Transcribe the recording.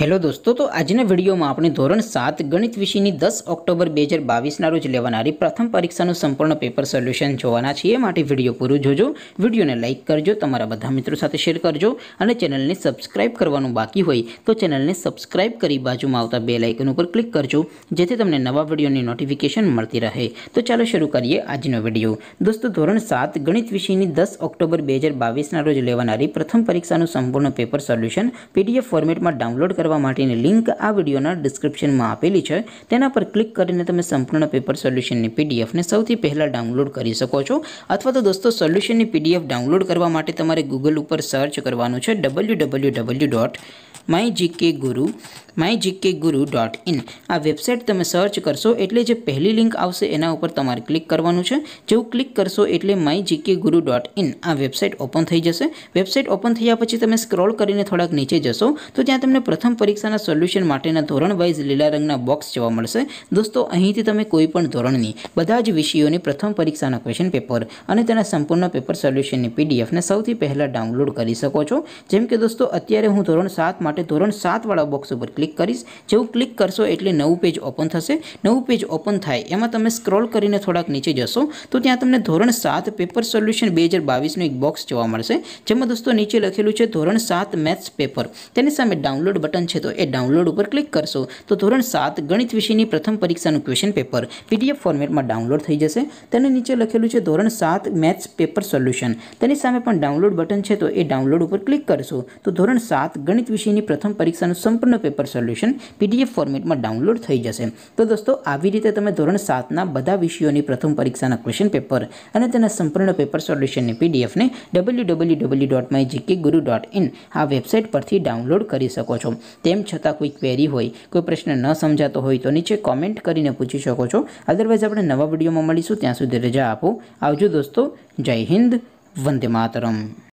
Hello दोस्तों, तो आजना video में आपणे ધોરણ 7 गणित विषयनी 10 ऑक्टोबर 2022 ना रोज लेवानारी प्रथम परीक्षानुं संपूर्ण पेपर सोल्यूशन जोवाना छीए। माटे विडियो पूरो जोजो, विडियोने लाइक करजो, तमारा बधा मित्रों साथे शेर करजो अने चेनलने सब्सक्राइब करवानुं बाकी होय तो चेनलने सब्सक्राइब करी बाजुमां आवता बेल आइकन उपर क्लिक करजो, जेथी तमने नवा विडियोनी नोटिफिकेशन मळती रहे। तो चलो शुरू करिए आजनो विडियो। दोस्तों, ધોરણ 7 गणित विषयनी 10 ऑक्टोबर 2022 ना रोज लेवानारी प्रथम परीक्षानुं संपूर्ण पेपर सोल्यूशन पीडीएफ फॉर्मेटमां डाउनलोड कर लिंक आ वीडियो डिस्क्रिप्शन में आपेली है, तेना पर क्लिक करीने तमे संपूर्ण पेपर सोल्यूशन पीडीएफ ने सौथी पहला डाउनलॉड कर सको। अथवा तो दोस्तों, सोल्यूशन पीडीएफ डाउनलॉड करवा माटे तमारे गूगल पर सर्च करवानुं छे www.myjkguru.in। आ वेबसाइट तमे सर्च करशो एटले जे पहली लिंक आवशे एना उपर तमारे क्लिक करवानुं छे। जो क्लिक करशो एटले myjkguru.in आ वेबसाइट ओपन थई जशे। वेबसाइट ओपन थया पछी तमे स्क्रॉल करीने थोड़ाक नीचे जशो तो त्यां तमने प्रथम परीक्षाना सोल्यूशन माटेना धोरण वाइज लीला रंगना बॉक्स जोवा मळशे। दोस्तों, અહીંથી તમે કોઈપણ ધોરણની બધા જ વિષયોની પ્રથમ પરીક્ષાના ક્વેશ્ચન પેપર અને તેના સંપૂર્ણ પેપર સોલ્યુશનની પીડીએફ ને સૌથી પહેલા ડાઉનલોડ કરી શકો છો। જેમ કે દોસ્તો, અત્યારે હું ધોરણ 7 માટે ધોરણ 7 વાળા બોક્સ ઉપર ક્લિક કરીશ। જેવું ક્લિક કરશો એટલે નવું પેજ ઓપન થશે। નવું પેજ ઓપન થાય એમાં તમે સ્ક્રોલ કરીને થોડાક નીચે જશો તો ત્યાં તમને ધોરણ 7 પેપર સોલ્યુશન 2022 નો એક બોક્સ જોવા મળશે, જેમાં દોસ્તો નીચે લખેલું છે ધોરણ 7 મેથ્સ પેપર, તેની સામે ડાઉનલોડ बटन है तो ए डाउनलॉड पर क्लिक करशो तो धोरण 7 गणित विषय की प्रथम परीक्षा क्वेश्चन पेपर पीडीएफ फॉर्मेट में डाउनलॉड थी जैसे। तेने नीचे लखेलू है धोरण 7 मैथ्स पेपर सोल्यूशन, तेनी सामे पण डाउनलॉड बटन है तो ए डाउनलॉड पर क्लिक करशो तो धोरण 7 गणित विषय की प्रथम परीक्षा संपूर्ण पेपर सोल्यूशन पीडीएफ फॉर्मेट में डाउनलॉड थी जैसे। तो दोस्तों, आवी रीते तमे धोरण 7 ना बधा विषयों की प्रथम परीक्षा क्वेश्चन पेपर अने तेना संपूर्ण पेपर सोल्यूशन पीडीएफ ने www.myjkguru.in आ वेबसाइट परथी डाउनलॉड करी शको छो। तेम छतां कोई क्वेरी होय, कोई प्रश्न न समजातो होय तो नीचे कॉमेंट करीने पूछी शको छो। अदरवाइज आपणे नवा विडियोमां मळीशुं, त्यां सुधी रजा आपो। आवजो दोस्तों, जय हिंद, वंदे मातरम।